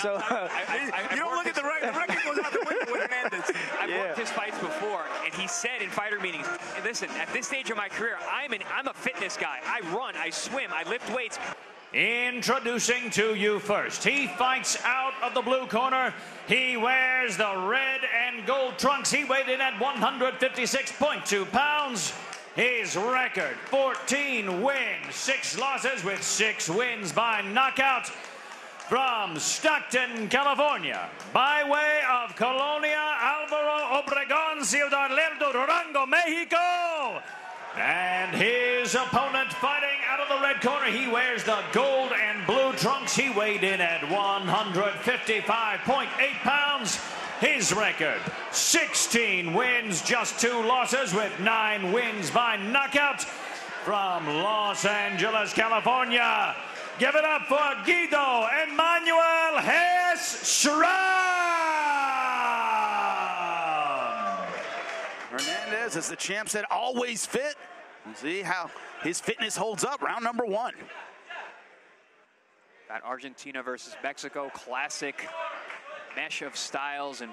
So you don't look at the record. The record goes out the window with Hernandez. I've worked his fights before, and he said in fighter meetings, "Listen, at this stage of my career, I'm a fitness guy. I run, I swim, I lift weights." Introducing to you first, he fights out of the blue corner. He wears the red and gold trunks. He weighed in at 156.2 pounds. His record: 14 wins, 6 losses, with 6 wins by knockout. From Stockton, California, by way of Colonia, Alvaro Obregón, Ciudad Lerdo, Durango, Mexico. And his opponent, fighting out of the red corner, he wears the gold and blue trunks. He weighed in at 155.8 pounds. His record, 16 wins, just 2 losses, with 9 wins by knockout. From Los Angeles, California, give it up for Guido Emmanuel Hess Schramm. Hernandez, as the champ said, always fit. We'll see how his fitness holds up. Round number 1. Got Argentina versus Mexico, classic mesh of styles and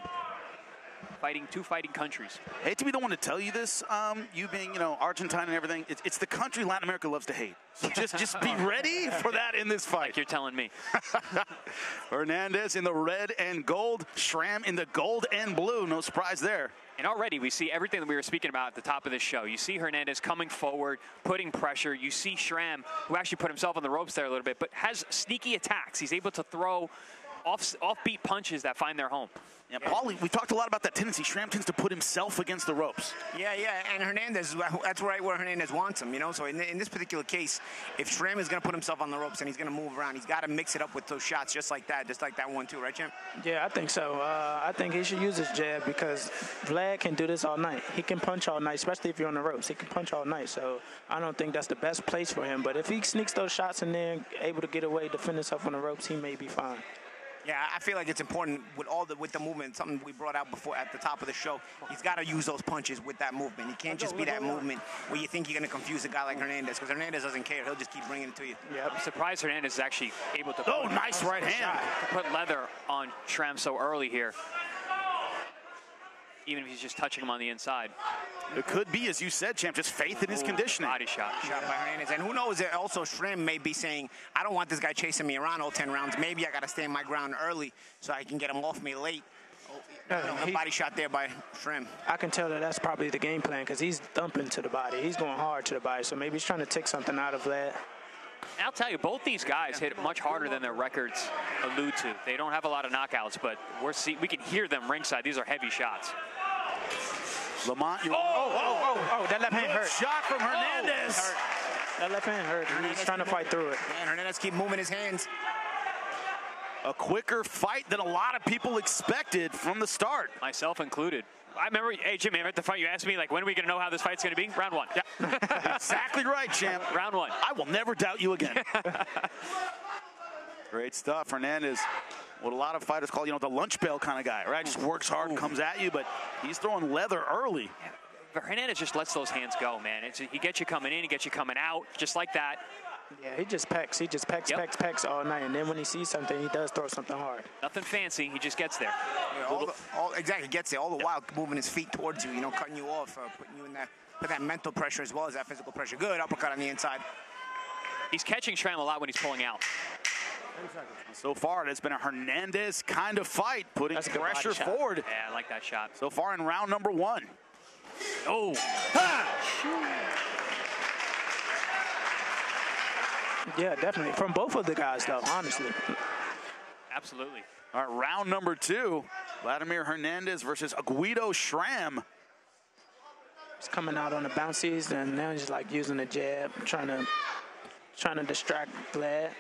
two fighting countries. I hate to be the one to tell you this, you being, you know, Argentine and everything. It's the country Latin America loves to hate. So just be ready for that in this fight. Like you're telling me. Hernandez in the red and gold, Schramm in the gold and blue. No surprise there. And already we see everything that we were speaking about at the top of this show. You see Hernandez coming forward, putting pressure. You see Schramm, who actually put himself on the ropes there a little bit, but has sneaky attacks. He's able to throw offbeat punches that find their home. Yeah, Paulie, we talked a lot about that tendency. Schramm tends to put himself against the ropes. Yeah, and Hernandez, that's right where Hernandez wants him, you know? So in this particular case, if Schramm is going to put himself on the ropes and he's going to move around, he's got to mix it up with those shots just like that one too, right, champ? Yeah, I think so. I think he should use his jab because Vlad can do this all night. He can punch all night, especially if you're on the ropes. He can punch all night, so I don't think that's the best place for him. But if he sneaks those shots in there and able to get away, defend himself on the ropes, he may be fine. Yeah, I feel like it's important with all the movement, something we brought out before at the top of the show. He's got to use those punches with that movement. He can't just be that movement where you think you're going to confuse a guy like Hernandez, because Hernandez doesn't care. He'll just keep bringing it to you. Yeah, I'm surprised Hernandez is actually able to nice right hand. Put leather on Schramm so early here, even if he's just touching him on the inside. It could be, as you said, champ, just faith in his conditioning. Body shot. Shot by Hernandez. And who knows, also Schramm may be saying, I don't want this guy chasing me around all 10 rounds. Maybe I got to stand my ground early so I can get him off me late. A body shot there by Schramm. I can tell that that's probably the game plan because he's thumping to the body. He's going hard to the body. So maybe he's trying to take something out of that. And I'll tell you, both these guys hit much harder than their records allude to. They don't have a lot of knockouts, but we can hear them ringside. These are heavy shots. Lamont, that left hand hurt. Shot from Hernandez. That left hand hurt. He's trying to fight through it. And Hernandez keep moving his hands. A quicker fight than a lot of people expected from the start. Myself included. I remember, hey, Jimmy, at the fight you asked me, like, when are we going to know how this fight's going to be? Round 1. Yeah. Exactly right, champ. Round 1. I will never doubt you again. Great stuff. Hernandez, what a lot of fighters call, you know, the lunch bell kind of guy, right? Just works hard, comes at you, but he's throwing leather early. Yeah, but Hernandez just lets those hands go, man. He gets you coming in, he gets you coming out, just like that. Yeah, he just pecks. He just pecks, pecks all night. And then when he sees something, he does throw something hard. Nothing fancy. He just gets there. Yeah, exactly, gets there. All the while moving his feet towards you, you know, cutting you off, putting you in that, put that mental pressure as well as that physical pressure. Good uppercut on the inside. He's catching Schramm a lot when he's pulling out. So far, it's been a Hernandez kind of fight, putting pressure forward. Yeah, I like that shot. So far in round number 1. Oh. Ha! Yeah, definitely. From both of the guys, though, honestly. Absolutely. All right, round number 2. Vladimir Hernandez versus Guido Schramm. He's coming out on the bouncies, and now he's like using a jab, trying to distract Vlad.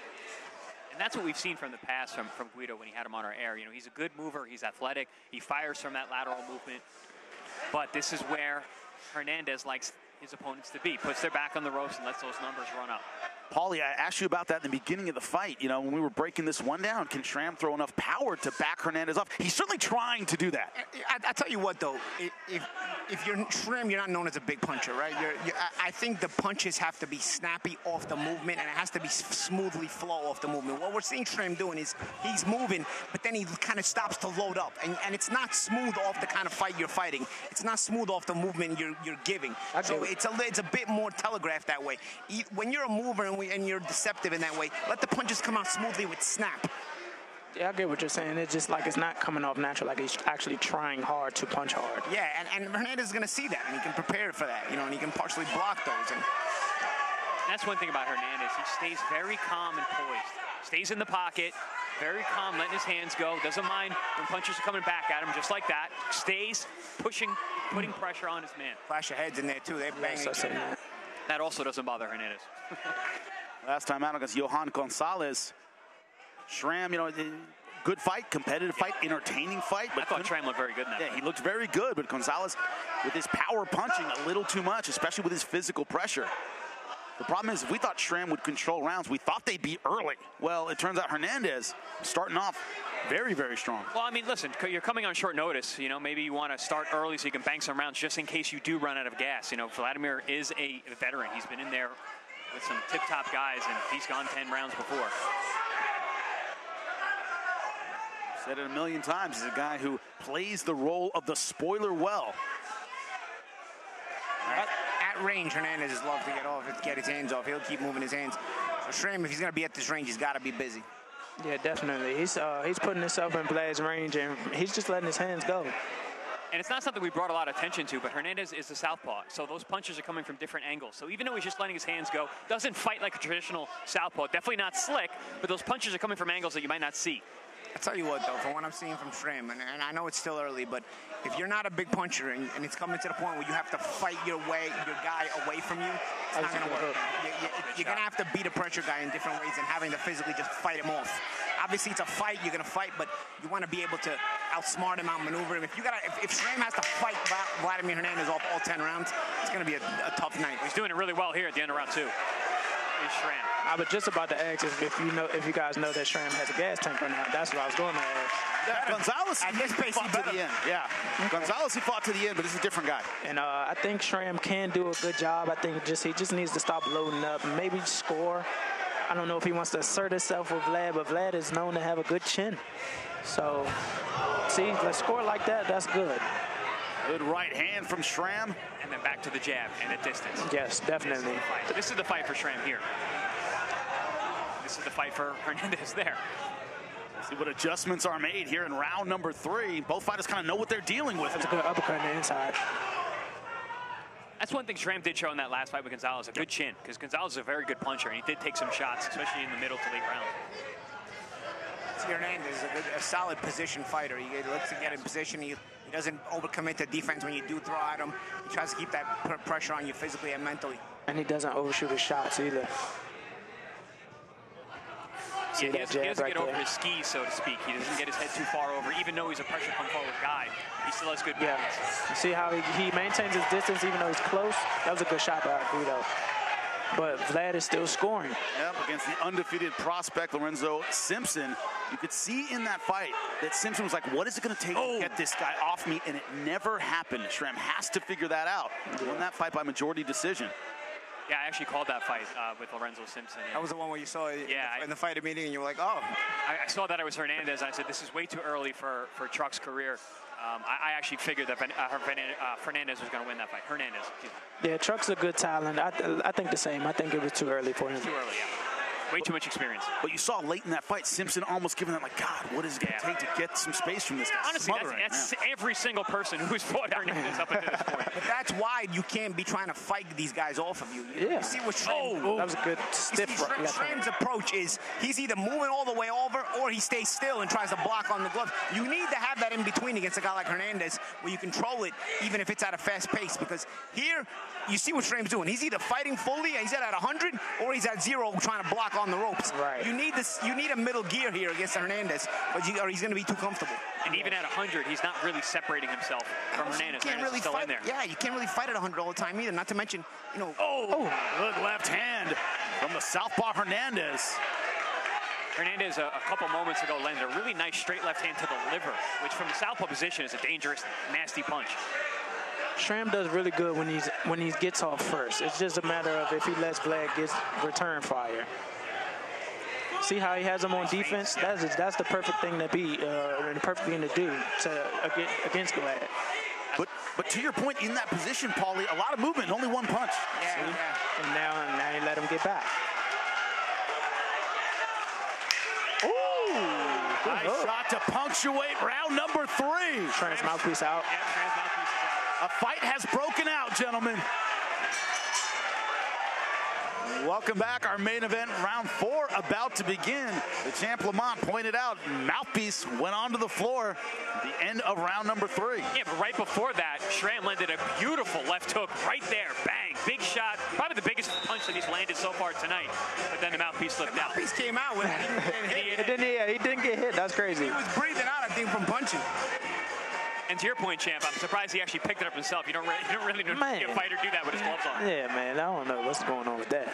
And that's what we've seen from the past from Guido when he had him on our air. You know, he's a good mover. He's athletic. He fires from that lateral movement. But this is where Hernandez likes his opponents to be. Puts their back on the ropes and lets those numbers run up. Paulie, I asked you about that in the beginning of the fight. You know, when we were breaking this one down, can Schramm throw enough power to back Hernandez off? He's certainly trying to do that. I tell you what, though, if you're Schramm, you're not known as a big puncher, right? I think the punches have to be snappy off the movement, and it has to be smoothly flow off the movement. What we're seeing Schramm doing is he's moving, but then he kind of stops to load up, and it's not smooth off the kind of fight you're fighting. It's not smooth off the movement you're giving. Absolutely. So it's a bit more telegraphed that way. When you're a mover and you're deceptive in that way, let the punches come out smoothly with snap. Yeah, I get what you're saying. It's just like it's not coming off natural, like he's actually trying hard to punch hard. Yeah, and Hernandez is going to see that, and he can prepare for that, you know, and he can partially block those. And that's one thing about Hernandez. He stays very calm and poised. Stays in the pocket, very calm, letting his hands go. Doesn't mind when punches are coming back at him just like that. Stays pushing, putting pressure on his man. Flash of heads in there, too. They're banging. Yes, that also doesn't bother Hernandez. Last time out against Johan González. Schramm, you know, good fight, competitive fight, entertaining fight. But I thought Schramm looked very good in that. Yeah, he looked very good, but González, with his power punching a little too much, especially with his physical pressure. The problem is, if we thought Schramm would control rounds, we thought they'd be early. Well, it turns out Hernandez starting off very, very strong. Well, I mean, listen, you're coming on short notice. You know, maybe you want to start early so you can bang some rounds just in case you do run out of gas. You know, Vladimir is a veteran. He's been in there with some tip-top guys, and he's gone 10 rounds before. Said it a million times. He's a guy who plays the role of the spoiler well. At range, Hernandez is loved to get his hands off. He'll keep moving his hands. So Schramm, if he's going to be at this range, he's got to be busy. Yeah, definitely. He's putting himself in Blad's range, and he's just letting his hands go. And it's not something we brought a lot of attention to, but Hernandez is a southpaw, so those punches are coming from different angles. So even though he's just letting his hands go, doesn't fight like a traditional southpaw, definitely not slick, but those punches are coming from angles that you might not see. I tell you what, though, from what I'm seeing from Schramm, and I know it's still early, but if you're not a big puncher and it's coming to the point where you have to fight your way, your guy away from you, it's not going to work. You're going to have to beat a pressure guy in different ways and having to physically just fight him off. Obviously, it's a fight. You're going to fight, but you want to be able to outsmart him, outmaneuver him. If Schramm has to fight Vladimir Hernandez off all 10 rounds, it's going to be a tough night. He's doing it really well here at the end of round 2. Schramm. I was just about to ask if you guys know that Schramm has a gas tank right now. That's what I was going to ask. Yeah, González, he fought to the end. Yeah, okay. González, he fought to the end, but he's a different guy. And I think Schramm can do a good job. I think he just needs to stop loading up and maybe score. I don't know if he wants to assert himself with Vlad, but Vlad is known to have a good chin. So, see, let's score like that. That's good. Good right hand from Schramm. And then back to the jab and a distance. Yes, definitely. This is the fight for Schramm here. This is the fight for Hernandez there. Let's see what adjustments are made here in round number 3. Both fighters kind of know what they're dealing with. That's a good uppercut on the inside. That's one thing Schramm did show in that last fight with González, a good chin, because González is a very good puncher, and he did take some shots, especially in the middle to late round. Hernandez is a solid position fighter. He looks to get in position. He doesn't overcommit to defense when you do throw at him. He tries to keep that pressure on you physically and mentally. And he doesn't overshoot his shots either. Yeah, he doesn't get over his skis, so to speak. He doesn't get his head too far over. Even though he's a pressure punch forward guy, he still has good balance. Yeah. You see how he maintains his distance even though he's close? That was a good shot by Guido. But Vlad is still scoring. Yep, against the undefeated prospect, Lorenzo Simpson. You could see in that fight that Simpson was like, what is it going to take to get this guy off me? And it never happened. Schramm has to figure that out. Yeah. Won that fight by majority decision. Yeah, I actually called that fight with Lorenzo Simpson. That was the one where you saw it in the fight meeting, and you were like, oh. I saw that it was Hernandez, and I said, this is way too early for Truck's career. I actually figured that Hernandez was going to win that fight. Hernandez, excuse me. Yeah, Truck's a good talent. I think the same. I think it was too early for him. Too early, yeah. Way too much experience. But you saw late in that fight, Simpson almost giving that, like, God, what is it going to take to get some space from this guy? Honestly, that's every single person who's fought Hernandez up until this point. But that's why you can't be trying to fight these guys off of you. You see what Schramm did? That was a good stiff right. Schramm's approach is he's either moving all the way over or he stays still and tries to block on the glove. You need to have that in between against a guy like Hernandez where you control it even if it's at a fast pace, because here you see what Schramm's doing. He's either fighting fully, he's at 100, or he's at 0 trying to block on the ropes. Right. You need a middle gear here against Hernandez, or he's going to be too comfortable. And even at 100, he's not really separating himself from Hernandez. You can't really fight at 100 all the time either, not to mention, you know. Good left hand from the southpaw Hernandez. Hernandez, a couple moments ago, landed a really nice straight left hand to the liver, which from the southpaw position is a dangerous, nasty punch. Schramm does really good when he gets off first. It's just a matter of if he lets Vlad get return fire. See how he has him on defense? That's the perfect thing to be, and the perfect thing to do to against Vlad. But to your point, in that position, Paulie, a lot of movement, only one punch. Yeah, yeah. And now you let him get back. Nice shot to punctuate round number 3. Schramm's mouthpiece out. Yeah, Schramm's mouthpiece is out. A fight has broken out, gentlemen. Welcome back. Our main event, round 4, about to begin. The champ Lamont pointed out, mouthpiece went onto the floor at the end of round number 3. Yeah, but right before that, Schramm landed a beautiful left hook right there. Bang. Big shot. Probably the biggest punch that he's landed so far tonight. But then the mouthpiece slipped out. Mouthpiece came out with it. He didn't get hit. That's crazy. He was breathing out, I think, from punching. And to your point, champ, I'm surprised he actually picked it up himself. You don't really see a fighter do that with his gloves on. Yeah, man, I don't know what's going on with that.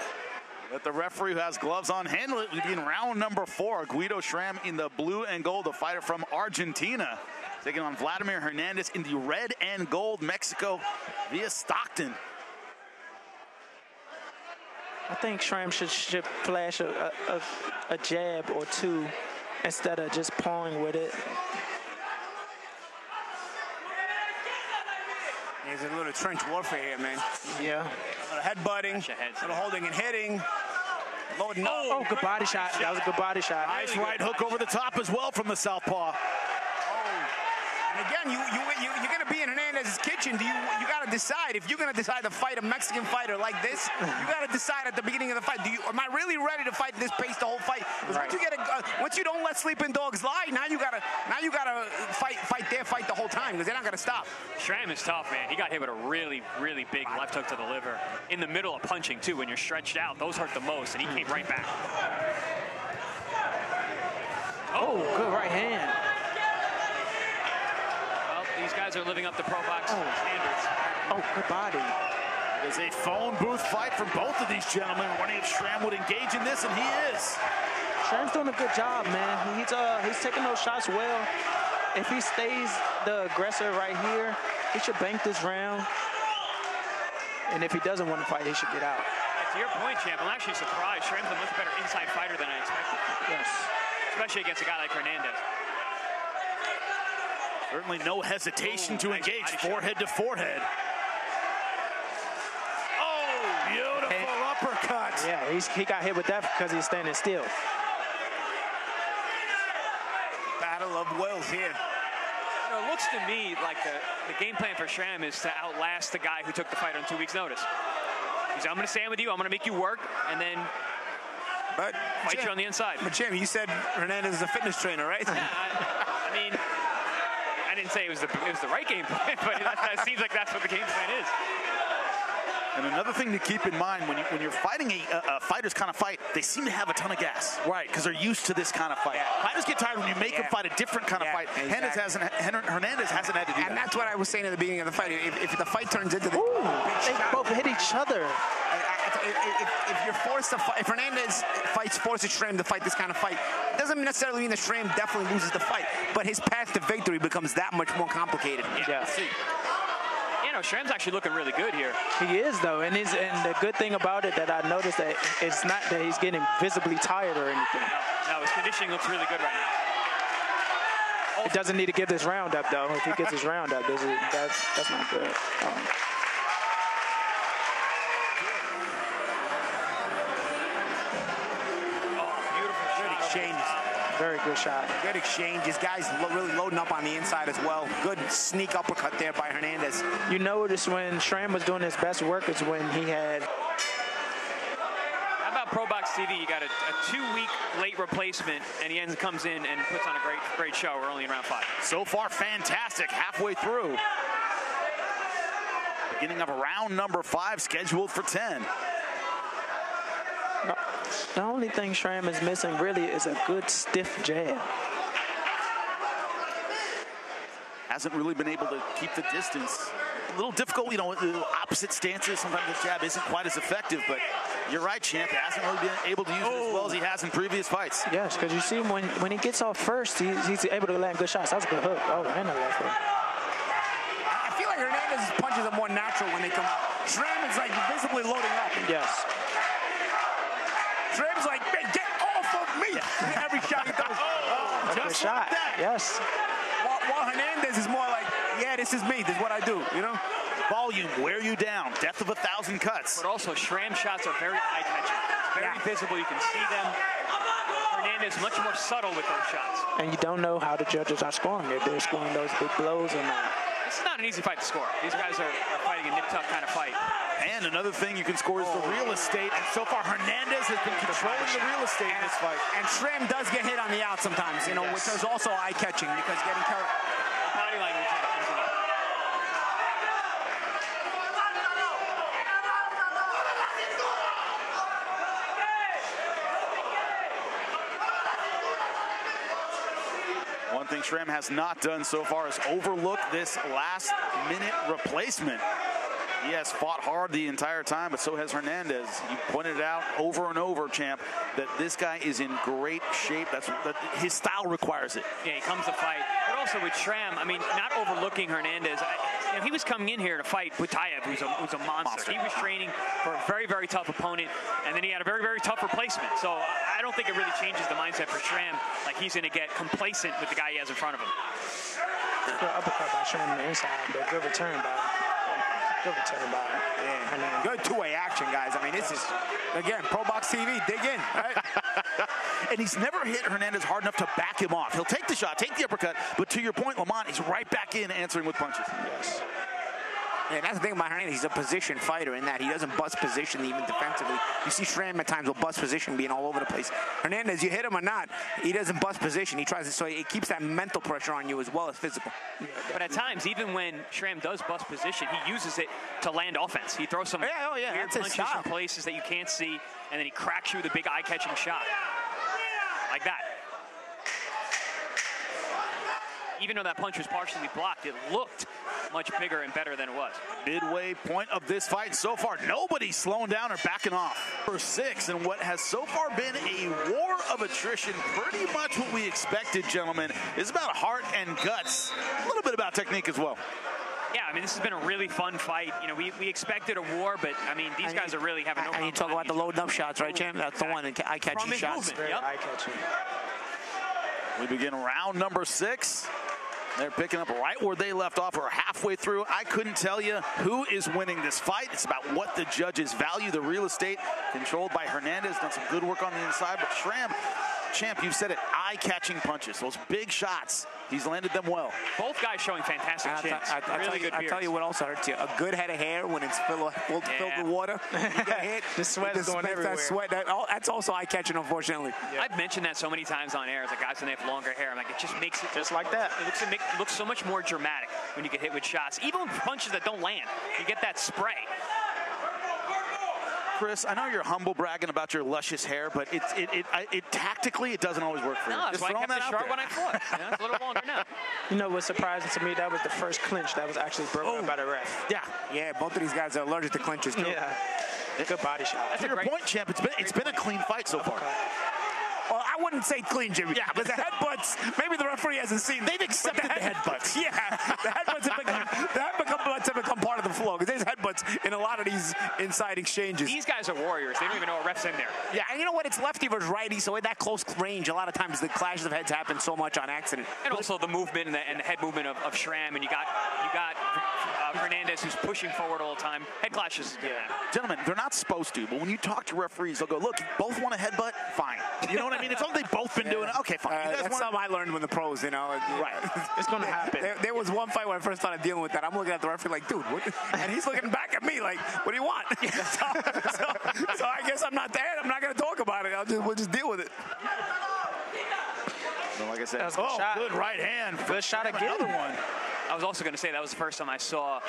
Let the referee who has gloves on handle it. We'll be in round number 4. Guido Schramm in the blue and gold, the fighter from Argentina, taking on Vladimir Hernandez in the red and gold, Mexico, via Stockton. I think Schramm should flash a jab or two instead of just pawing with it. There's a little trench warfare here, man. Yeah. A little headbutting, a little holding and hitting. Loading up. Oh, good body shot. That was a good body shot. Nice right hook over the top as well from the southpaw. Oh. And again, you're going to be in Hernandez's kitchen. You got to decide. If you're going to decide to fight a Mexican fighter like this, you got to decide at the beginning of the fight. Am I really ready to fight this pace the whole fight? Because once you don't let sleeping dogs lie, now you gotta fight the whole time because they're not gonna stop. Schramm is tough, man. He got hit with a really, really big left hook to the liver in the middle of punching too. When you're stretched out, those hurt the most, and he came right back. Oh, good right hand. Well, these guys are living up to ProBox standards. Oh, good body. It's a phone booth fight from both of these gentlemen. Wondering if Schramm would engage in this, and he is. Schramm's doing a good job, man. He's taking those shots well. If he stays the aggressor right here, he should bank this round. And if he doesn't want to fight, he should get out. Yeah, to your point, champ, I'm actually surprised. Schramm's a much better inside fighter than I expected. Yes. Especially against a guy like Hernandez. Certainly no hesitation to engage, forehead to forehead. Uppercut. Yeah, he got hit with that because he's standing still. Battle of wills here. You know, it looks to me like the game plan for Schramm is to outlast the guy who took the fight on 2 weeks' notice. He's, I'm going to stand with you. I'm going to make you work, and then fight you on the inside. But Jim, you said Hernandez is a fitness trainer, right? Yeah, I mean, I didn't say it was the right game plan, but that seems like that's what the game plan is. And another thing to keep in mind, when you're fighting a fighter's kind of fight, they seem to have a ton of gas. Right. Because they're used to this kind of fight. Yeah. Fighters get tired when you make them fight a different kind of fight. Exactly. Hernandez hasn't had to do that. And that's what I was saying at the beginning of the fight. If the fight turns into the big shot, both hit each other. If you're forced to fight, if Hernandez forces Schramm to fight this kind of fight, it doesn't necessarily mean that Schramm definitely loses the fight, but his path to victory becomes that much more complicated. Yeah. See. Schramm's actually looking really good here. He is, though, and the good thing about it that I noticed that it's not that he's getting visibly tired or anything. No, his conditioning looks really good right now. He doesn't need to give this round up, though. If he gets his round up, that's not good. Very good shot. Good exchange. This guy's really loading up on the inside as well. Good sneak uppercut there by Hernandez. You notice when Schramm was doing his best work is when he had... How about ProBox TV? You got a 2-week late replacement, and he comes in and puts on a great show. We're only in round 5. So far, fantastic. Halfway through. Beginning of round number 5, scheduled for 10. The only thing Schramm is missing really is a good stiff jab. Hasn't really been able to keep the distance. A little difficult, you know, opposite stances. Sometimes the jab isn't quite as effective, but You're right, Champ. He hasn't really been able to use it as well as he has in previous fights. Yes, because you see him when he gets off first, he's able to land good shots. That was a good hook. Oh, and a left hook. I feel like Hernandez's punches are more natural when they come out. Schramm is like visibly loading up. Yes. Schramm's like, man, get off of me! Yeah. Every shot he does. Just like that. Yes. While Hernandez is more like, yeah, this is me. This is what I do, you know? Volume, wear you down, death of a thousand cuts. But also, Schramm shots are very eye-catching. Very visible, you can see them. Hernandez much more subtle with those shots. And you don't know how the judges are scoring, if they're scoring those big blows or not. It's not an easy fight to score. These guys are fighting a nip-tuck kind of fight. And another thing you can score is the real estate. And so far, Hernandez has been controlling the real estate in this fight. And Schramm does get hit on the out sometimes, you know, which is also eye-catching because getting carried. Body language. One thing Schramm has not done so far is overlook this last-minute replacement. He has fought hard the entire time, but so has Hernandez. You pointed out over and over, Champ, that this guy is in great shape. His style requires it. Yeah, he comes to fight. But also with Schramm, I mean, not overlooking Hernandez. You know, he was coming in here to fight Butayev, who's a monster. He was training for a very, very tough opponent, and then he had a very, very tough replacement. So I don't think it really changes the mindset for Schramm. Like, he's going to get complacent with the guy he has in front of him. Good uppercut by Schramm on the inside, but good return by him. Good return by him. Yeah. Good two-way action, guys. I mean, this is, again, ProBox TV, dig in, right? And he's never hit Hernandez hard enough to back him off. He'll take the shot, take the uppercut, but to your point, Lamont, he's right back in answering with punches. Yes. Yeah, that's the thing about Hernandez. He's a position fighter in that he doesn't bust position even defensively. You see Schramm at times will bust position being all over the place. Hernandez, you hit him or not, he doesn't bust position. He tries to, so it keeps that mental pressure on you as well as physical. Yeah, but at times, even when Schramm does bust position, he uses it to land offense. He throws some weird punches in places that you can't see, and then he cracks you with a big eye-catching shot. Like that. Even though that punch was partially blocked, it looked much bigger and better than it was. Midway point of this fight so far, nobody's slowing down or backing off. For six, and what has so far been a war of attrition, pretty much what we expected, gentlemen. It's about heart and guts, a little bit about technique as well. Yeah, I mean, this has been a really fun fight. You know, we expected a war, but, I mean, these guys are really having no problem. And you talk about the loading up shots, right, Champ? That's the one, eye-catching shots. Yep. Eye-catching. We begin round number 6. They're picking up right where they left off, or halfway through. I couldn't tell you who is winning this fight. It's about what the judges value. The real estate controlled by Hernandez. Done some good work on the inside, but Schramm, Champ, you've said it, eye-catching punches, those big shots. He's landed them well. Both guys showing fantastic chins. I'll tell you what else hurts you. A good head of hair when it's filled with water. You get hit. The sweat's going everywhere. That sweat, that's also eye-catching, unfortunately. Yeah. I've mentioned that so many times on air. As like, guys, when they have longer hair, I'm like, it just makes it just like that. It looks so much more dramatic when you get hit with shots. Even with punches that don't land, you get that spray. Chris, I know you're humble bragging about your luscious hair, but it tactically, it doesn't always work for you. No, that's why I kept it short when I fought. Yeah, it's a little longer now. You know what's surprising to me? That was the first clinch that was actually broken up by the ref. Yeah. Yeah, both of these guys are allergic to clinches, too. Yeah. Good body shot. That's a great point, Champ. It's been a clean fight so far. Well, I wouldn't say clean, Jimmy. Yeah, but the headbutts, maybe the referee hasn't seen. They've accepted the headbutts. Yeah, the headbutts have become part of the flow, because there's headbutts in a lot of these inside exchanges. These guys are warriors. They don't even know a ref's in there. Yeah, and you know what? It's lefty versus righty, so at that close range, a lot of times the clashes of heads happen so much on accident. And also the movement and the head movement of Schramm, and you got Hernandez, who's pushing forward all the time. Head clashes. Yeah. Gentlemen, they're not supposed to, but when you talk to referees, they'll go, look, you both want a headbutt? Fine. You know what I mean? It's something they've both been doing. Okay, fine. That's something I learned when the pros, you know. Right. It's going to happen. There was one fight when I first started dealing with that. I'm looking at the referee like, dude, what? And he's looking back at me like, what do you want? So I guess I'm not there. I'm not going to talk about it. We'll just deal with it. So like I said, good shot. Good right hand. Good shot again. Another one. I was also going to say that was the first time I saw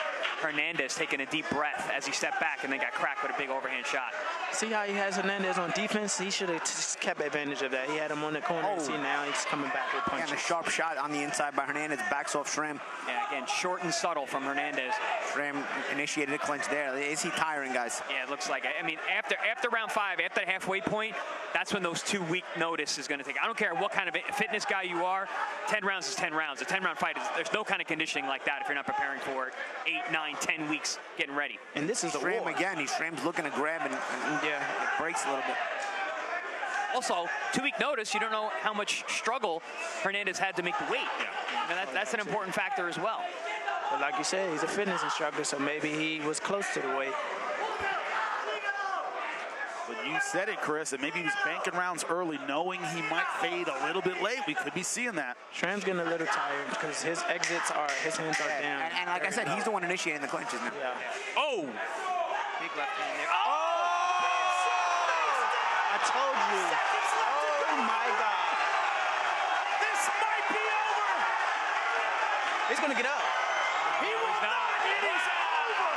Hernandez taking a deep breath as he stepped back and then got cracked with a big overhand shot. See how he has Hernandez on defense? He should have kept advantage of that. He had him on the corner. Oh. And see, now he's coming back with punches. And a sharp shot on the inside by Hernandez. Backs off Schramm. Yeah, again, short and subtle from Hernandez. Schramm initiated a clinch there. Is he tiring, guys? Yeah, it looks like it. I mean, after round 5, after the halfway point, that's when those 2 week notice is going to take. I don't care what kind of fitness guy you are, 10 rounds is 10 rounds. A 10-round fight, there's no kind of conditioning like that if you're not preparing for it. 8, 9, 10 weeks getting ready. And this is Schramm again. Schramm's looking to grab and yeah, it breaks a little bit. Also, 2 week notice, you don't know how much struggle Hernandez had to make the weight. Yeah. And that's an important factor as well. But like you said, he's a fitness instructor, so maybe he was close to the weight. But you said it, Chris, that maybe he was banking rounds early, knowing he might fade a little bit late. We could be seeing that. Schramm's getting a little tired because his exits are, his hands are down. And like I said, he's the one initiating the clinches now. Yeah. Oh! Big left hand there. Oh! I told you. Oh, my God. This might be over. He's going to get up. He will not. It is over.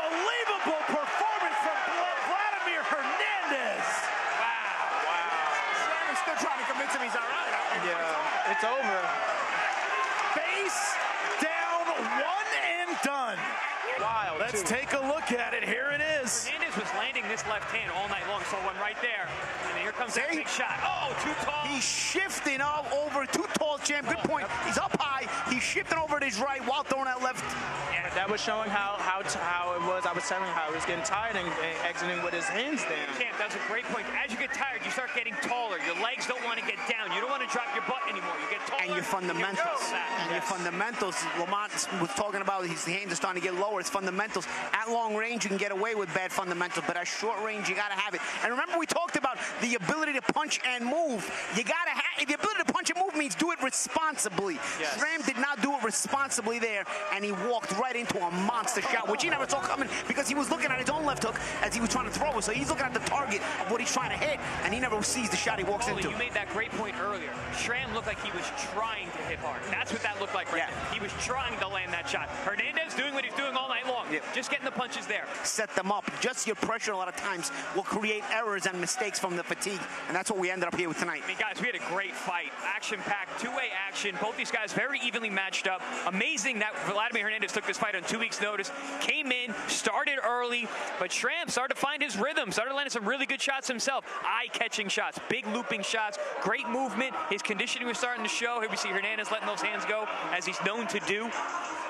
Unbelievable performance from Vladimir Hernandez. Wow. Wow. Still trying to convince him he's all right. Yeah, it's over. Face down, one and done. Wild. Let's take a look at it. Here it is. Hernandez was landing this left hand all night long. So one right there. And here comes that big shot. Oh, too tall. He's shifting all over. Too tall, champ. Good point. He's up high. He's shifting over to his right while throwing that left. Yeah, that was showing how it was. I was telling you how he was getting tired and exiting with his hands down. Champ, that's a great point. As you get tired, you start getting taller. Your legs don't want to get down. You don't want to drop your butt anymore. You get taller. And your fundamentals. Your fundamentals. Lamont was talking about his hands are starting to get lower. It's fundamentals. At long range, you can get away with bad fundamentals, but at short range, you got to have it. And remember, we talked about the ability to punch and move. You got to have the ability to punch and move means do it responsibly. Yes. Schramm did not do it responsibly there, and he walked right into a monster shot, which he never saw coming because he was looking at his own left hook as he was trying to throw it. So he's looking at the target of what he's trying to hit, and he never sees the shot he walks into. You made that great point earlier. Schramm looked like he was trying to hit hard. That's what that looked like right now. He was trying to land that shot. Hernandez doing what he's doing all night long. Yep. Just getting the punches there. Set them up. Just your pressure a lot of times will create errors and mistakes from the fatigue, and that's what we ended up here with tonight. I mean, guys, we had a great fight. Action-packed, two-way action. Both these guys very evenly matched up. Amazing that Vladimir Hernandez took this fight on 2 weeks' notice. Came in, started early, but Schramm started to find his rhythm, started landing some really good shots himself. Eye-catching shots, big looping shots, great movement. His conditioning was starting to show. Here we see Hernandez letting those hands go, as he's known to do.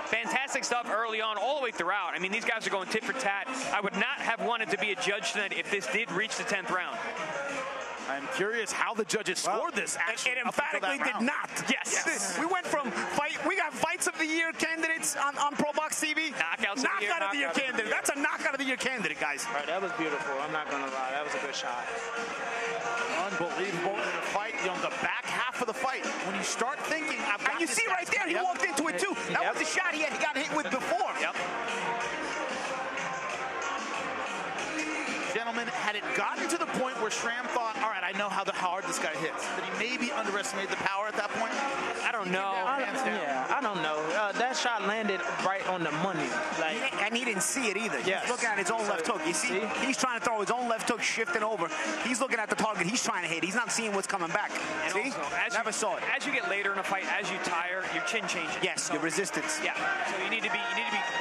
Fantastic stuff early on, all the way throughout. I mean, these guys are going tit for tat. I would not have wanted to be a judge tonight if this did reach the 10th round. I'm curious how the judges scored this. Actually, it emphatically did not. Yes. We went from fights of the year candidates on ProBox TV. Knockout of the year candidate. That's a knockout of the year candidate, guys. All right, that was beautiful. I'm not going to lie. That was a good shot. Unbelievable in the fight. On the back half of the fight, when you start thinking, and you see right there, he walked into it too. That was the shot he got hit with before. Yep. Gentlemen, had it gotten to the point where Schramm thought, all right, I know how hard this guy hits, that he maybe underestimated the power at that point? I don't know. Yeah, I don't know. That shot landed right on the money. Like, and he didn't see it either. Yes. He's looking at his own left hook. You see? He's trying to throw his own left hook, shifting over. He's looking at the target he's trying to hit. He's not seeing what's coming back. And see? Also, never saw it. As you get later in a fight, as you tire, your chin changes. Yes, so, your resistance. Yeah. So you need to be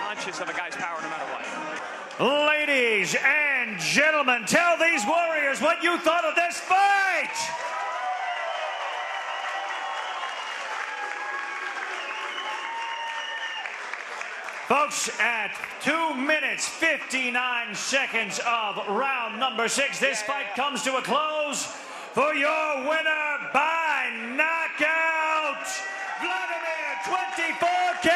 conscious of a guy's power no matter what. Ladies and gentlemen, tell these warriors what you thought of this fight! Folks, at 2 minutes, 59 seconds of round number 6, this fight comes to a close for your winner by knockout, Vladimir 24K.